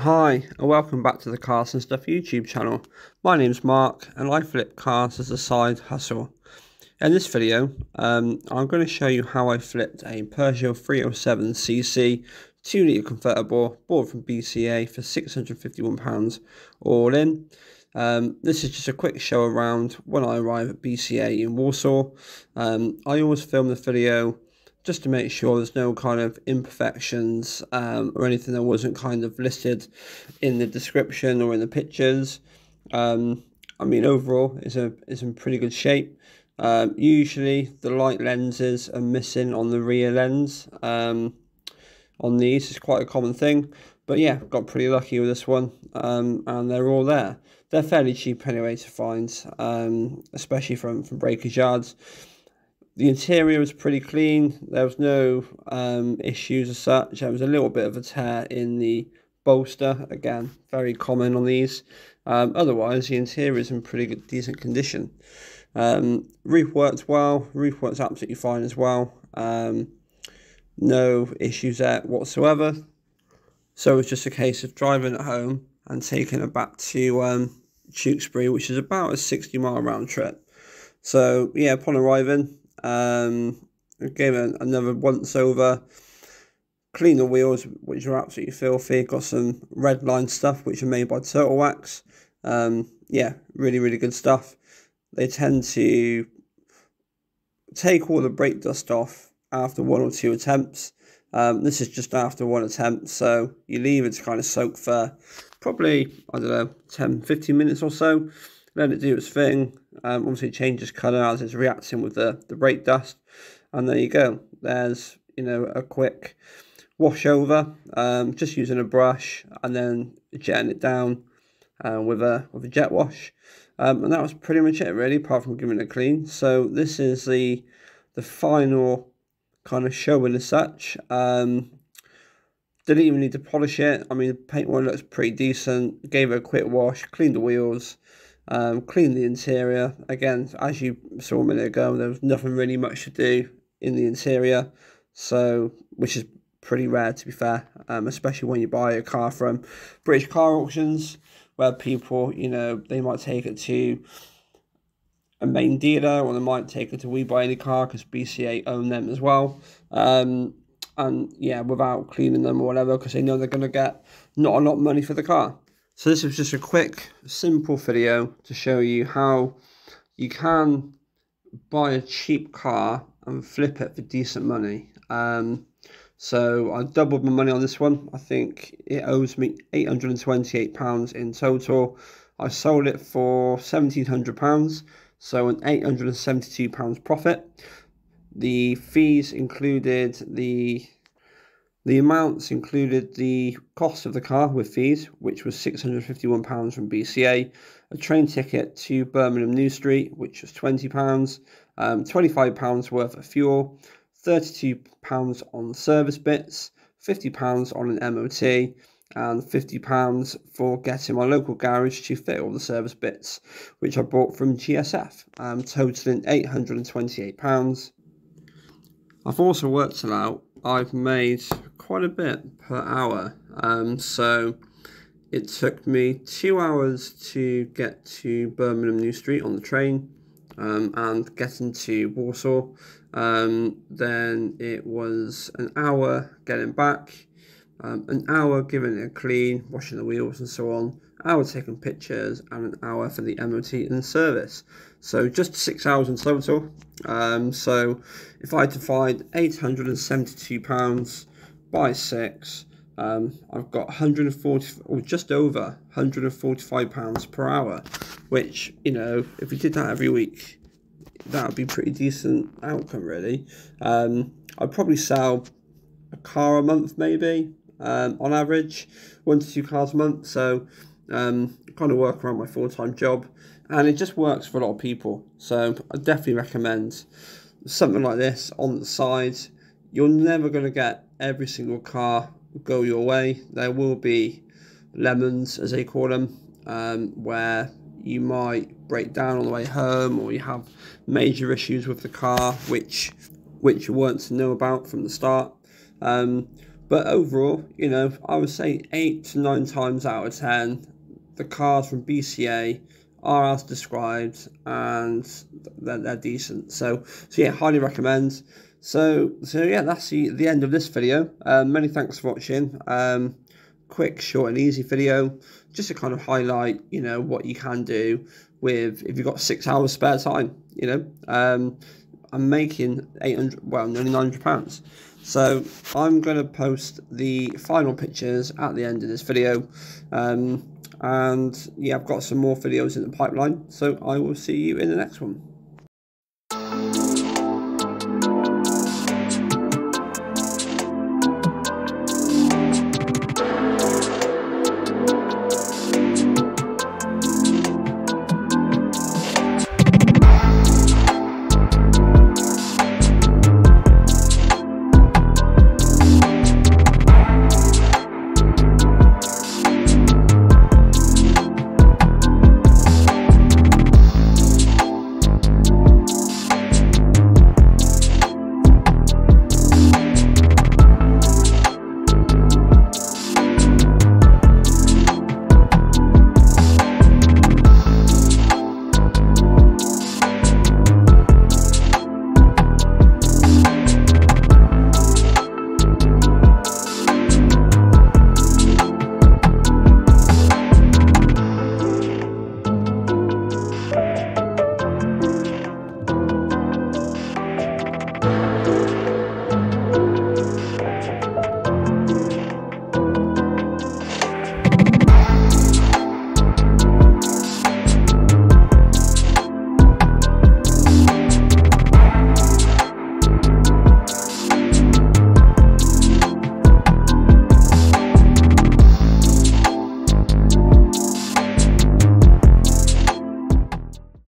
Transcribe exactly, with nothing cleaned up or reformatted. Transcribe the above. Hi and welcome back to the Cars and Stuff YouTube channel. My name's Mark and I flip cars as a side hustle. In this video um, I'm going to show you how I flipped a Peugeot three oh seven C C two litre convertible bought from B C A for six hundred and fifty-one pounds all in. Um, this is just a quick show around when I arrive at B C A in Walsall. Um, I always film the video just to make sure there's no kind of imperfections um, or anything that wasn't kind of listed in the description or in the pictures. Um, I mean, overall, it's, a, it's in pretty good shape. Um, usually, the light lenses are missing on the rear lens. Um, on these, it's quite a common thing. But yeah, got pretty lucky with this one, um, and they're all there. They're fairly cheap anyway to find, um, especially from, from breakage yards. The interior was pretty clean. There was no um, issues as such. There was a little bit of a tear in the bolster. Again, very common on these. Um, otherwise, the interior is in pretty good, decent condition. Um, roof worked well. Roof works absolutely fine as well. Um, no issues there whatsoever. So it's just a case of driving at home and taking it back to um, Tewkesbury, which is about a sixty mile round trip. So yeah, upon arriving, um gave it another once over, cleaned the wheels, which are absolutely filthy. Got some red line stuff which are made by Turtle Wax. Um yeah, really really good stuff. They tend to take all the brake dust off after one or two attempts. Um this is just after one attempt, so you leave it to kind of soak for probably, I don't know, ten fifteen minutes or so. Let it do its thing. Um, obviously it changes colour as it's reacting with the, the brake dust, and there you go. There's, you know, a quick wash over, um, just using a brush and then jetting it down uh, with a with a jet wash, um, and that was pretty much it really, apart from giving it a clean. So this is the the final kind of showing as such. Um, didn't even need to polish it. I mean, the paint one looks pretty decent. Gave it a quick wash, cleaned the wheels. Um, clean the interior. Again, as you saw a minute ago, there was nothing really much to do in the interior, so which is pretty rare to be fair, um, especially when you buy a car from British Car Auctions, where people, you know, they might take it to a main dealer, or they might take it to We Buy Any Car because B C A own them as well. Um, and yeah, without cleaning them or whatever, because they know they're going to get not a lot of money for the car. So this was just a quick, simple video to show you how you can buy a cheap car and flip it for decent money. Um, so I doubled my money on this one. I think it owes me eight hundred and twenty-eight pounds in total. I sold it for seventeen hundred pounds, so an eight hundred and seventy-two pounds profit. The fees included the... The amounts included the cost of the car with fees, which was six hundred and fifty-one pounds from B C A, a train ticket to Birmingham New Street, which was twenty pounds, um, twenty-five pounds worth of fuel, thirty-two pounds on service bits, fifty pounds on an M O T, and fifty pounds for getting my local garage to fit all the service bits, which I bought from G S F, um, totaling eight hundred and twenty-eight pounds. I've also worked it out. I've made quite a bit per hour, um, so it took me two hours to get to Birmingham New Street on the train, um, and getting to Warsaw. Um, then it was an hour getting back, um, an hour giving it a clean, washing the wheels and so on, an hour taking pictures, and an hour for the M O T and service. So just six hours in total. Um, so if I divide eight hundred and seventy-two pounds by six, um, I've got one hundred and forty, or just over one hundred and forty-five pounds per hour, which, you know, if you did that every week, that would be pretty decent outcome really. Um, I'd probably sell a car a month maybe, um, on average, one to two cars a month. So um, kind of work around my full-time job. And it just works for a lot of people. So I definitely recommend something like this on the side. You're never going to get every single car go your way. There will be lemons, as they call them, um, where you might break down on the way home, or you have major issues with the car, which, which you weren't to know about from the start. Um, But overall, you know, I would say eight to nine times out of ten, the cars from B C A are as described, and they're, they're decent. So, so yeah, highly recommend. So, so yeah, that's the, the end of this video. Um, many thanks for watching. Um, quick, short, and easy video, just to kind of highlight, you know, what you can do with if you've got six hours spare time. You know, um, I'm making eight hundred, well, nearly nine hundred pounds. So I'm going to post the final pictures at the end of this video. Um, and yeah, I've got some more videos in the pipeline. So I will see you in the next one.